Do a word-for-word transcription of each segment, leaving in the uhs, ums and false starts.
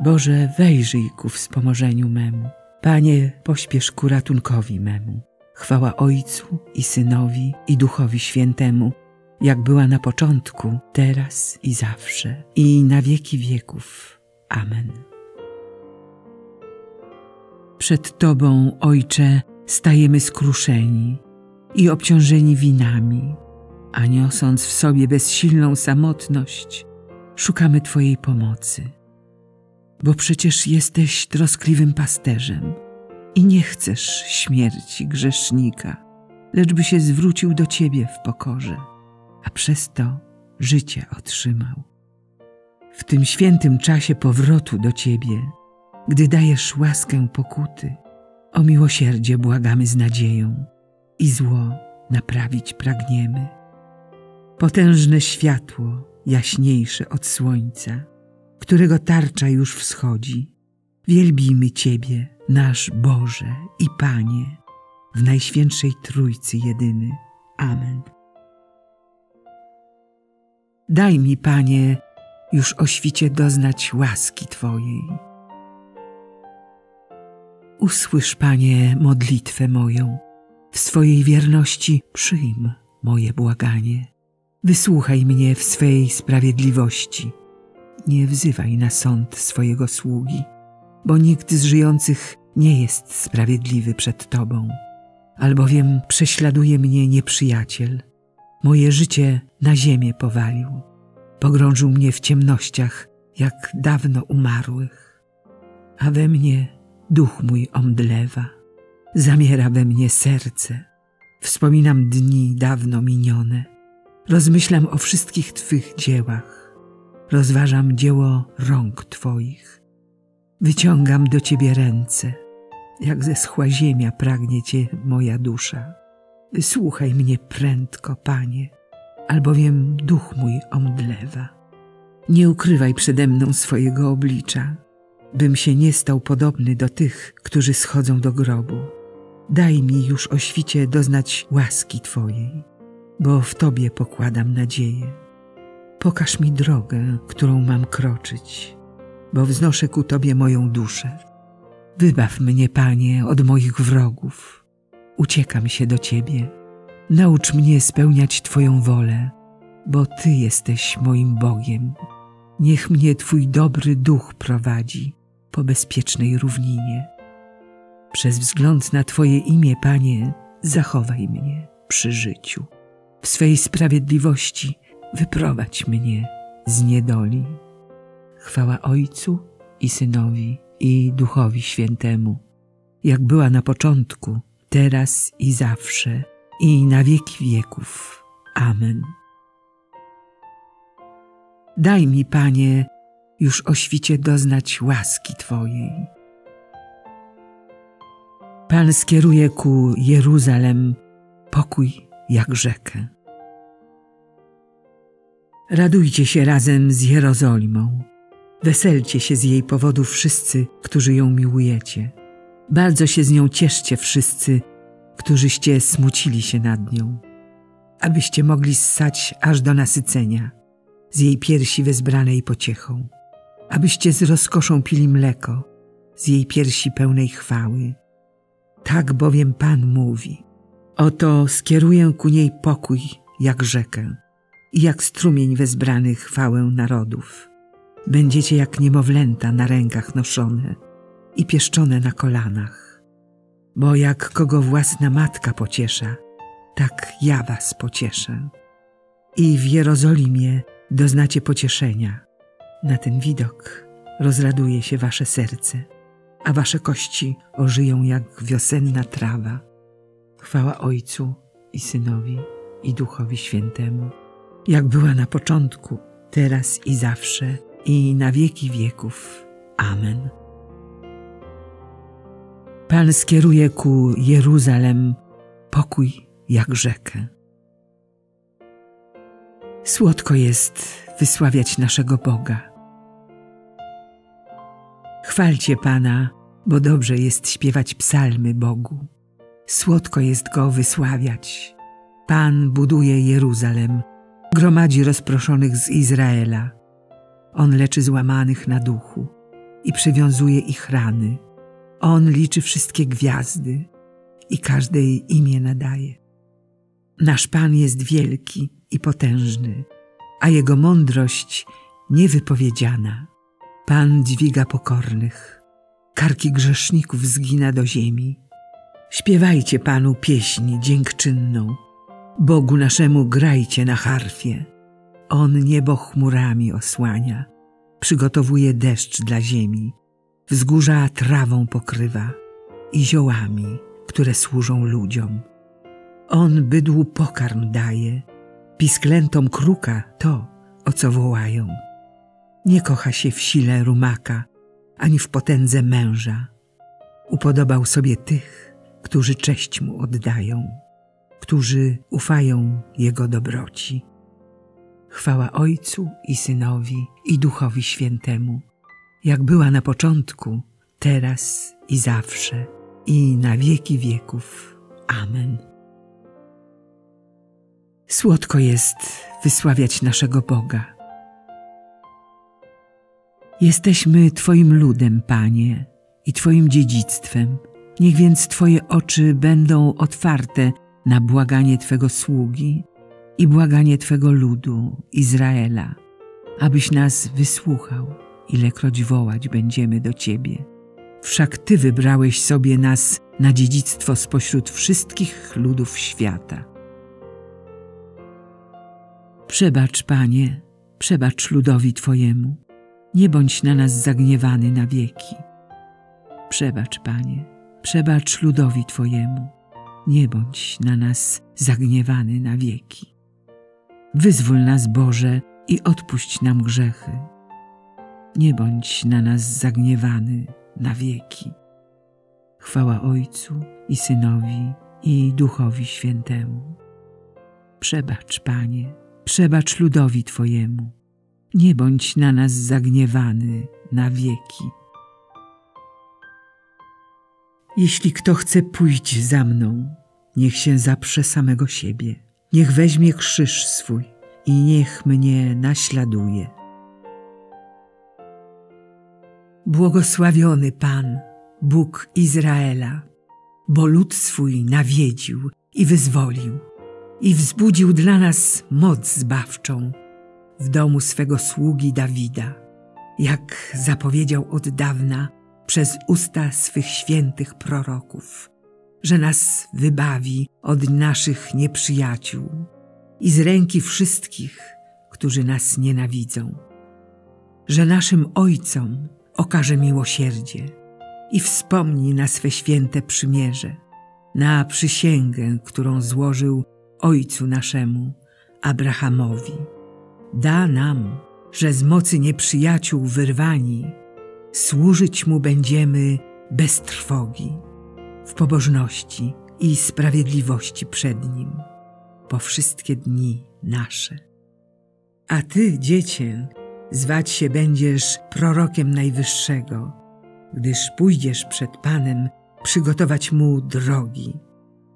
Boże, wejrzyj ku wspomożeniu memu. Panie, pośpiesz ku ratunkowi memu. Chwała Ojcu i Synowi, i Duchowi Świętemu, jak była na początku, teraz i zawsze, i na wieki wieków. Amen. Przed Tobą, Ojcze, stajemy skruszeni i obciążeni winami, a niosąc w sobie bezsilną samotność, szukamy Twojej pomocy. Bo przecież jesteś troskliwym pasterzem i nie chcesz śmierci grzesznika, lecz by się zwrócił do Ciebie w pokorze, a przez to życie otrzymał. W tym świętym czasie powrotu do Ciebie, gdy dajesz łaskę pokuty, o miłosierdzie błagamy z nadzieją i zło naprawić pragniemy. Potężne światło, jaśniejsze od słońca, którego tarcza już wschodzi, wielbimy Ciebie, nasz Boże i Panie, w Najświętszej Trójcy jedyny. Amen. Daj mi, Panie, już o świcie doznać łaski Twojej. Usłysz, Panie, modlitwę moją, w swojej wierności przyjm moje błaganie. Wysłuchaj mnie w swej sprawiedliwości. Nie wzywaj na sąd swojego sługi, bo nikt z żyjących nie jest sprawiedliwy przed Tobą, albowiem prześladuje mnie nieprzyjaciel. Moje życie na ziemię powalił, pogrążył mnie w ciemnościach, jak dawno umarłych. A we mnie duch mój omdlewa, zamiera we mnie serce. Wspominam dni dawno minione, rozmyślam o wszystkich Twych dziełach. Rozważam dzieło rąk Twoich. Wyciągam do Ciebie ręce, jak zeschła ziemia pragnie Cię moja dusza. Wysłuchaj mnie prędko, Panie, albowiem duch mój omdlewa. Nie ukrywaj przede mną swojego oblicza, bym się nie stał podobny do tych, którzy schodzą do grobu. Daj mi już o świcie doznać łaski Twojej, bo w Tobie pokładam nadzieję. Pokaż mi drogę, którą mam kroczyć, bo wznoszę ku Tobie moją duszę. Wybaw mnie, Panie, od moich wrogów. Uciekam się do Ciebie. Naucz mnie spełniać Twoją wolę, bo Ty jesteś moim Bogiem. Niech mnie Twój dobry duch prowadzi po bezpiecznej równinie. Przez wzgląd na Twoje imię, Panie, zachowaj mnie przy życiu. W swej sprawiedliwości wyprowadź mnie z niedoli. Chwała Ojcu i Synowi, i Duchowi Świętemu, jak była na początku, teraz i zawsze, i na wieki wieków. Amen. Daj mi, Panie, już o świcie doznać łaski Twojej. Pan skieruje ku Jeruzalem pokój jak rzekę. Radujcie się razem z Jerozolimą, weselcie się z jej powodu wszyscy, którzy ją miłujecie. Bardzo się z nią cieszcie wszyscy, którzyście smucili się nad nią, abyście mogli ssać aż do nasycenia z jej piersi wezbranej pociechą, abyście z rozkoszą pili mleko z jej piersi pełnej chwały. Tak bowiem Pan mówi: oto skieruję ku niej pokój jak rzekę i jak strumień wezbrany chwałę narodów. Będziecie jak niemowlęta na rękach noszone i pieszczone na kolanach. Bo jak kogo własna matka pociesza, tak ja was pocieszę. I w Jerozolimie doznacie pocieszenia. Na ten widok rozraduje się wasze serce, a wasze kości ożyją jak wiosenna trawa. Chwała Ojcu i Synowi, i Duchowi Świętemu, jak była na początku, teraz i zawsze, i na wieki wieków. Amen. Pan skieruje ku Jeruzalem pokój jak rzekę. Słodko jest wysławiać naszego Boga. Chwalcie Pana, bo dobrze jest śpiewać psalmy Bogu. Słodko jest Go wysławiać. Pan buduje Jeruzalem, gromadzi rozproszonych z Izraela. On leczy złamanych na duchu i przywiązuje ich rany. On liczy wszystkie gwiazdy i każde jej imię nadaje. Nasz Pan jest wielki i potężny, a Jego mądrość niewypowiedziana. Pan dźwiga pokornych, karki grzeszników zgina do ziemi. Śpiewajcie Panu pieśń dziękczynną, Bogu naszemu grajcie na harfie. On niebo chmurami osłania, przygotowuje deszcz dla ziemi, wzgórza trawą pokrywa i ziołami, które służą ludziom. On bydłu pokarm daje, pisklętom kruka to, o co wołają. Nie kocha się w sile rumaka, ani w potędze męża. Upodobał sobie tych, którzy cześć mu oddają, którzy ufają jego dobroci. Chwała Ojcu i Synowi, i Duchowi Świętemu, jak była na początku, teraz i zawsze, i na wieki wieków. Amen. Słodko jest wysławiać naszego Boga. Jesteśmy Twoim ludem, Panie, i Twoim dziedzictwem. Niech więc Twoje oczy będą otwarte na błaganie Twego sługi i błaganie Twego ludu, Izraela, abyś nas wysłuchał, ilekroć wołać będziemy do Ciebie. Wszak Ty wybrałeś sobie nas na dziedzictwo spośród wszystkich ludów świata. Przebacz, Panie, przebacz ludowi Twojemu. Nie bądź na nas zagniewany na wieki. Przebacz, Panie, przebacz ludowi Twojemu. Nie bądź na nas zagniewany na wieki. Wyzwól nas, Boże, i odpuść nam grzechy. Nie bądź na nas zagniewany na wieki. Chwała Ojcu i Synowi, i Duchowi Świętemu. Przebacz, Panie, przebacz ludowi Twojemu. Nie bądź na nas zagniewany na wieki. Jeśli kto chce pójść za mną, niech się zaprze samego siebie. Niech weźmie krzyż swój i niech mnie naśladuje. Błogosławiony Pan, Bóg Izraela, bo lud swój nawiedził i wyzwolił i wzbudził dla nas moc zbawczą w domu swego sługi Dawida, jak zapowiedział od dawna przez usta swych świętych proroków, że nas wybawi od naszych nieprzyjaciół i z ręki wszystkich, którzy nas nienawidzą, że naszym ojcom okaże miłosierdzie i wspomni na swe święte przymierze, na przysięgę, którą złożył ojcu naszemu Abrahamowi. Da nam, że z mocy nieprzyjaciół wyrwani, służyć Mu będziemy bez trwogi, w pobożności i sprawiedliwości przed Nim, po wszystkie dni nasze. A Ty, Dziecię, zwać się będziesz prorokiem Najwyższego, gdyż pójdziesz przed Panem przygotować Mu drogi.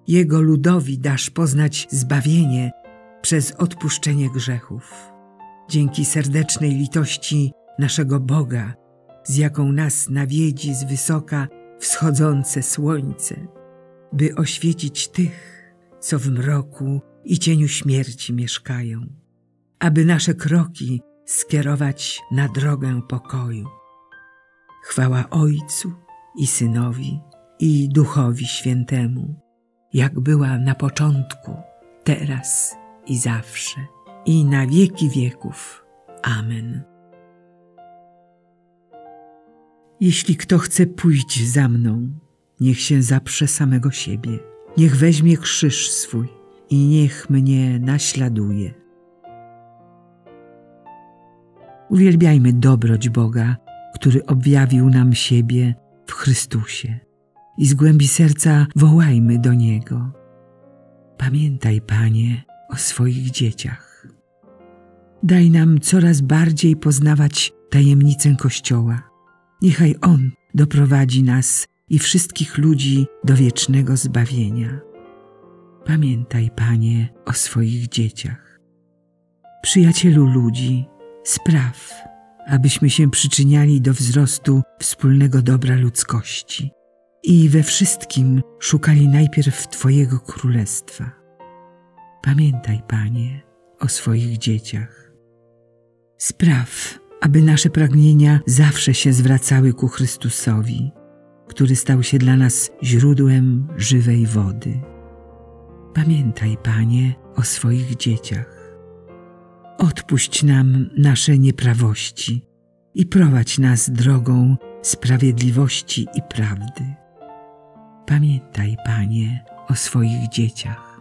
Jego ludowi dasz poznać zbawienie przez odpuszczenie grzechów. Dzięki serdecznej litości naszego Boga, z jaką nas nawiedzi z wysoka wschodzące słońce, by oświecić tych, co w mroku i cieniu śmierci mieszkają, aby nasze kroki skierować na drogę pokoju. Chwała Ojcu i Synowi, i Duchowi Świętemu, jak była na początku, teraz i zawsze, i na wieki wieków. Amen. Jeśli kto chce pójść za mną, niech się zaprze samego siebie. Niech weźmie krzyż swój i niech mnie naśladuje. Uwielbiajmy dobroć Boga, który objawił nam siebie w Chrystusie, i z głębi serca wołajmy do Niego. Pamiętaj, Panie, o swoich dzieciach. Daj nam coraz bardziej poznawać tajemnicę Kościoła. Niechaj On doprowadzi nas i wszystkich ludzi do wiecznego zbawienia. Pamiętaj, Panie, o swoich dzieciach. Przyjacielu ludzi, spraw, abyśmy się przyczyniali do wzrostu wspólnego dobra ludzkości i we wszystkim szukali najpierw Twojego Królestwa. Pamiętaj, Panie, o swoich dzieciach. Spraw, aby nasze pragnienia zawsze się zwracały ku Chrystusowi, który stał się dla nas źródłem żywej wody. Pamiętaj, Panie, o swoich dzieciach. Odpuść nam nasze nieprawości i prowadź nas drogą sprawiedliwości i prawdy. Pamiętaj, Panie, o swoich dzieciach.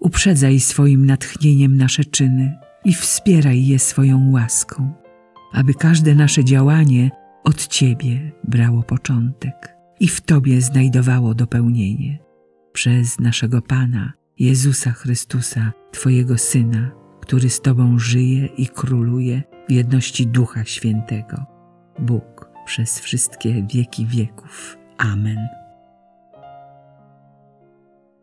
uprzedzaj swoim natchnieniem nasze czyny i wspieraj je swoją łaską, aby każde nasze działanie od Ciebie brało początek i w Tobie znajdowało dopełnienie. Przez naszego Pana, Jezusa Chrystusa, Twojego Syna, który z Tobą żyje i króluje w jedności Ducha Świętego, Bóg przez wszystkie wieki wieków. Amen.